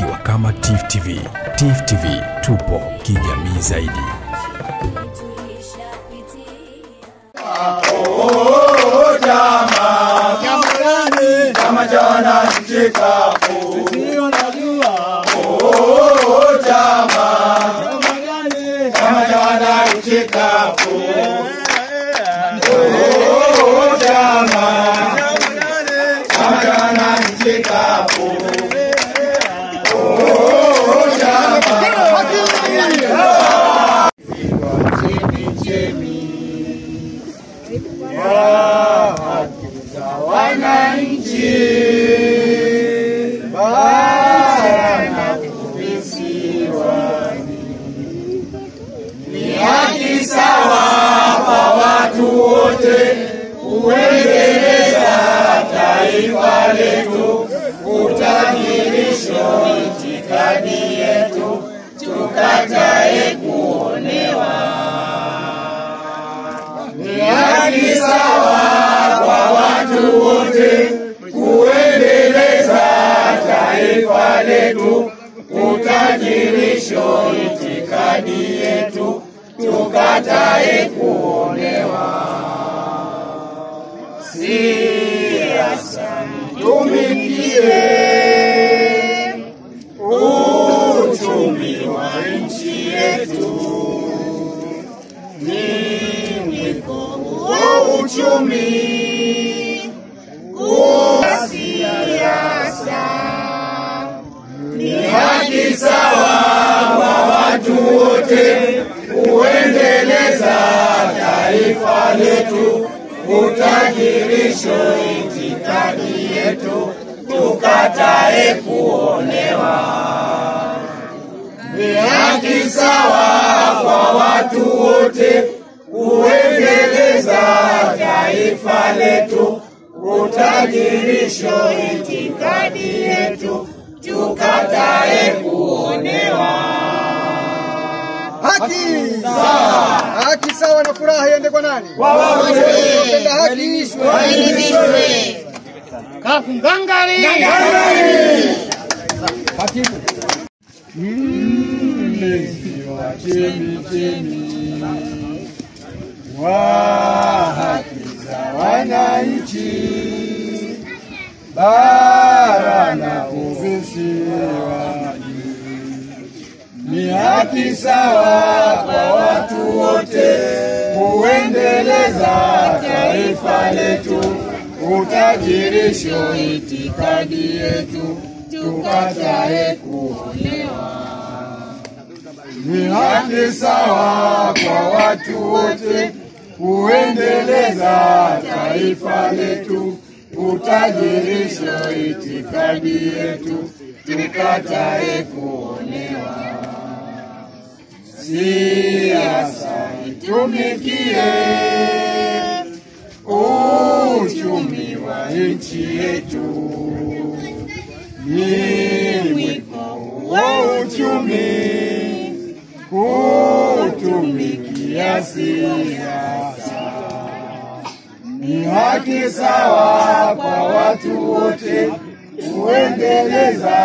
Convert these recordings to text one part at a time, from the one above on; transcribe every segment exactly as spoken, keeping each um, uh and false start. ukiwa kama T I F U T V. T I F U T V, tupo kijamii zaidi. Kutajirisho itikadi yetu, tukatae kuonewa. Siasa tumikie uchumi wa nchi yetu, mwinuko wa uchumi. Sawa kwa watu wote, uendeleza taifa letu, utajirisho itikadi yetu, tukatae kuonewa. Ni haki sawa kwa watu wote, uendeleza taifa letu, utajirisho itikadi yetu, tukatae kuonewa. Haki sawa, haki sawa na furaha iende kwa nani? Kwa wote. Tenda haki waelimishwe. Kafu ngangari. Ngangari. Haki. Mmesiwa chemi chemi. Wa haki za wananchi. Barana kuvisiwa ni haki sawa kwa watu wote, kuendeleza taifa letu, utajirisho itikadi yetu, tukatae kuonewa. Ni haki sawa kwa watu wote, kuendeleza taifa letu, utajirisho itikadi yetu, tukatae kuonewa. Siasa itumikie uchumi wa nchi yetu, ni mwiko wa uchumi kutumikia siasa. Ni haki sawa kwa watu wote, kuendeleza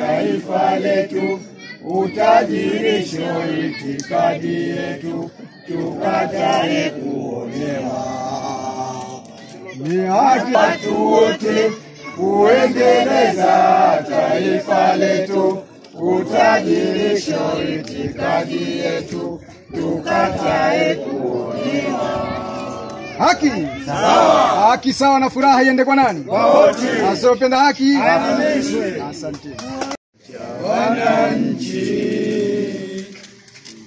taifa letu, utajirisho itikadi yetu, tukatae kuonewa. Ni haki watu wote, kuendeleza taifa letu, utajirisho itikadi yetu, tukatae kuonewa. Haki sawa, haki sawa na furaha iende kwa nani? Kwa wote. Asiyependa haki aadhibishwe. Asante. Wananchi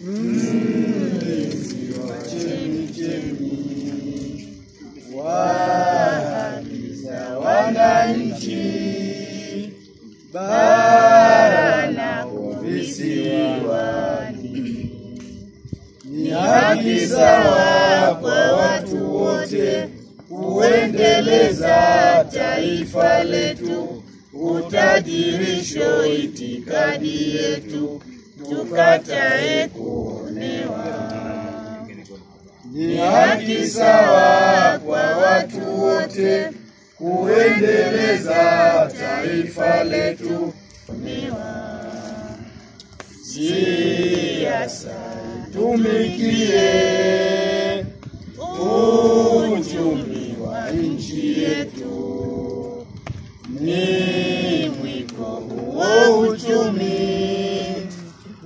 msiwacheni chemi, wa haki za wananchi, barana visiwani. Ni haki sawa kwa watu wote, kuendeleza taifa letu, utajirisho itikadi yetu, tukatae kuonewa. Ni haki sawa kwa watu wote, kuendeleza taifa letu, kuheshimiwa. Siasa tumikie uchumi wa nchi yetu. Ni mwiko wa uchumi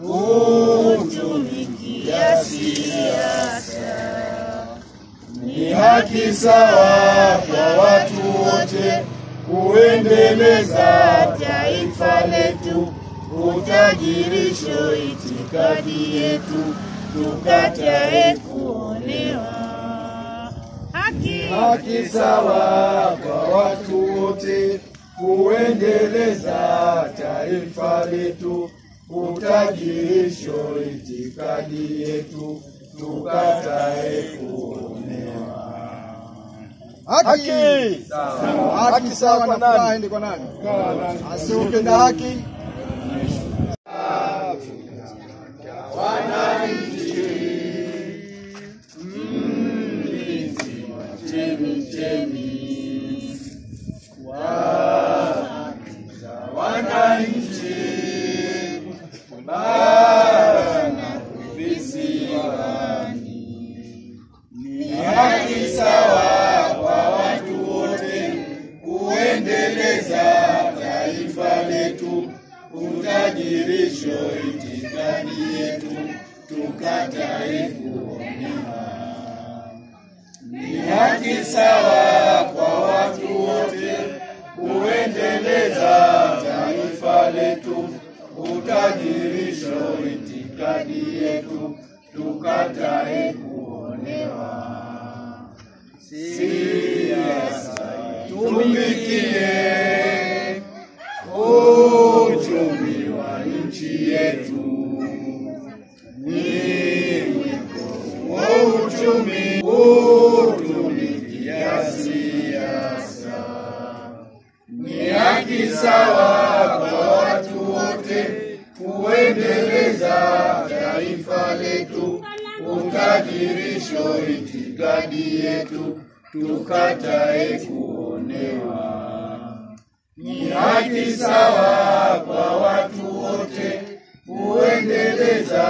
kutumikia siasa. Ni haki sawa kwa watu wote kuendeleza taifa letu. Utajirisho itikadi yetu, tukatae kuonewa. Haki, haki sawa kwa watu wote kuendeleza taifa letu. Utajirisho itikadi yetu, tukatae kuonewa. Haki, sawa. Haki sawa kwa nani? Kwa nani? Asiupenda haki utajirisho itikadi yetu, tukatae kuonewa. Ni haki sawa kwa watu wote kuendeleza taifa letu. Utajirisho itikadi yetu, tukatae kuonewa. Siasa tumikie nchi yetu. Ni mwiko uchumi kutumikia siasa. Ni haki sawa kwa watu wote kuendeleza taifa letu. Utajirisho itikadi yetu, tukatae kuonewa. Ni haki sawa kwa watu wote kuendeleza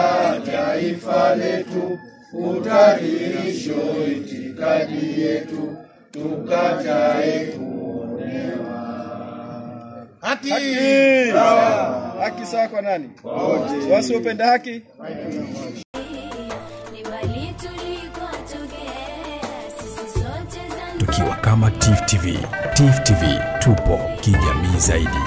taifa letu. Utajirisho itikadi yetu, tukatae kuonewa. Haki, haki sawa. Haki sawa kwa nani? Wote. Wasiopenda haki? Tukiwa kama T I F U T V, T I F U T V tupo kijamii zaidi.